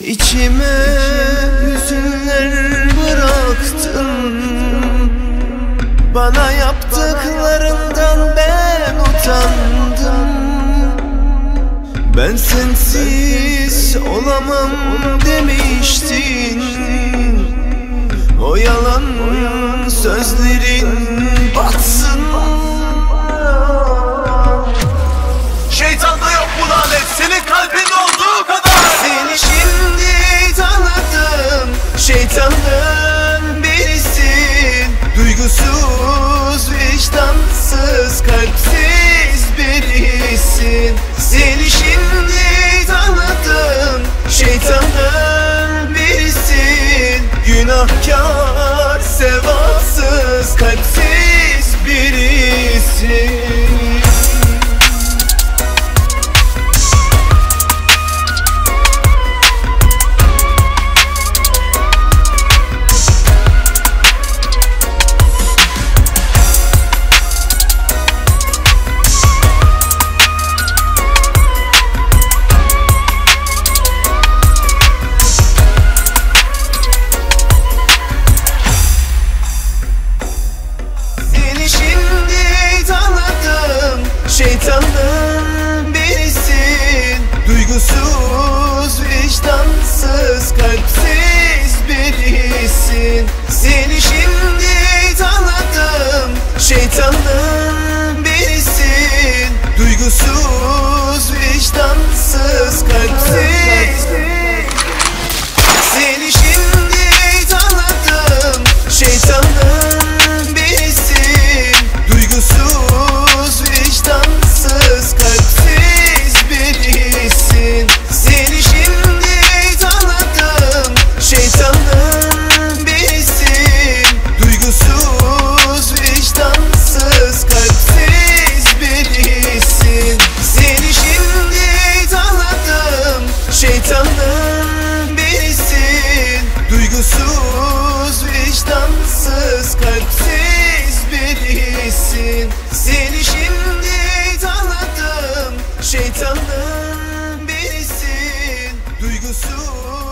İçime hüzünler bıraktın, bana yaptıklarından ben utandım. Ben sensiz olamam demiştin, o yalan sözlerin batsın. Şeytanda yok bu lanet, senin kalbinde olduğu kadar. Seni şimdi tanıdım, şeytanın birisin. Duygusuz, vicdansız, kalpsiz birisin. Seni şimdi tanıdım, şeytanın birisin. Günahkar, sevapsız, kalpsiz birisin. Şeytanın birisin, duygusuz, vicdansız, kalpsiz birisin. Seni şimdi tanıdım, şeytanın birisin. Duygusuz, vicdansız, kalpsiz. Seni şimdi tanıdım, şeytanın birisin. Duygusuz, vicdansız, kalpsiz birisin. Seni şimdi tanıdım, şeytanın birisin. Duygusuz, vicdansız, kalpsiz birisin. Seni şimdi tanıdım, şeytanın birisin. Duygusuz, vicdansız, kalpsiz birisin. Seni şimdi tanıdım, şeytanın birisin, duygusuz.